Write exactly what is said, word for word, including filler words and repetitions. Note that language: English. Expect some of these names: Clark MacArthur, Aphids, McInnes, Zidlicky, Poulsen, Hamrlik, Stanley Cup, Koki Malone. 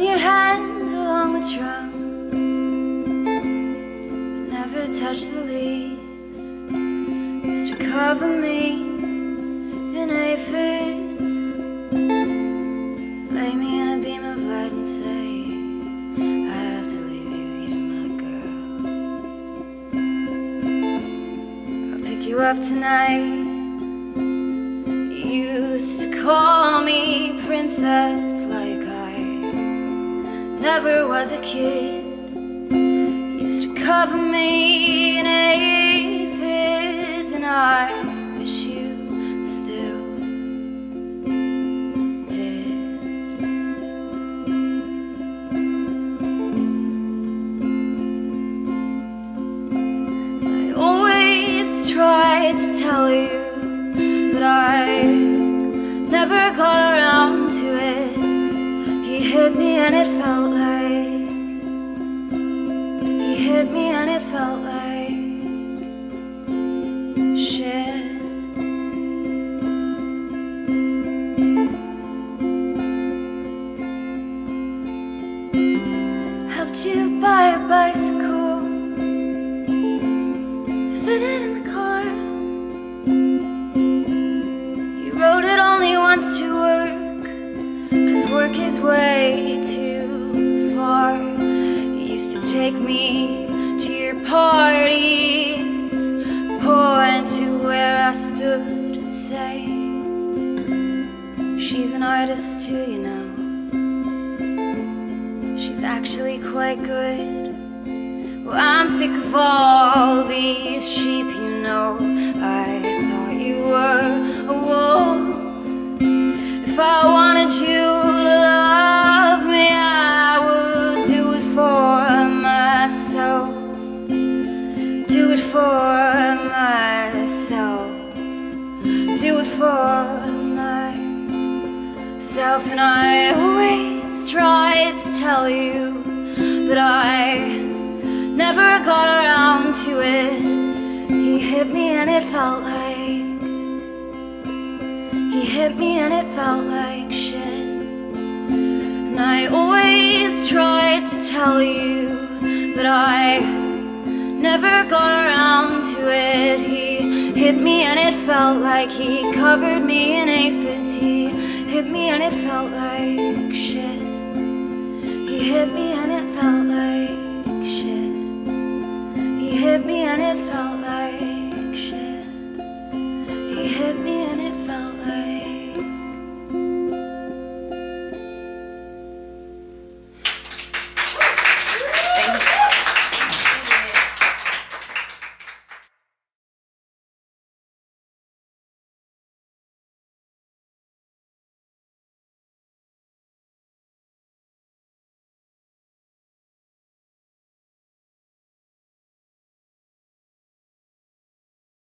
Run your hands along the trunk, but never touch the leaves. Used to cover me in aphids, lay me in a beam of light and say, I have to leave you here, my girl. I'll pick you up tonight. You used to call me princess, like I never was a kid. You used to cover me in aphids, and I wish you still did. I always tried to tell you, but I never got around to it. He hit me and it felt like, he hit me and it felt like shit. Helped you buy a bicycle, fit it in the car. Rode it only once to work, 'cause work is way too far. You used to take me to your parties, point to where I stood and say, she's an artist too, you know. She's actually quite good. Well, I'm sick of all these sheep, you know. I thought you were a wolf. If I wanted you to love me, I would do it for myself, do it for myself, do it for myself. And I always tried to tell you, but I never got around to it. He hit me and it felt like, he hit me and it felt like shit. And I always tried to tell you, but I never got around to it. He hit me and it felt like, he covered me in aphids. He hit me and it felt like shit. He hit me and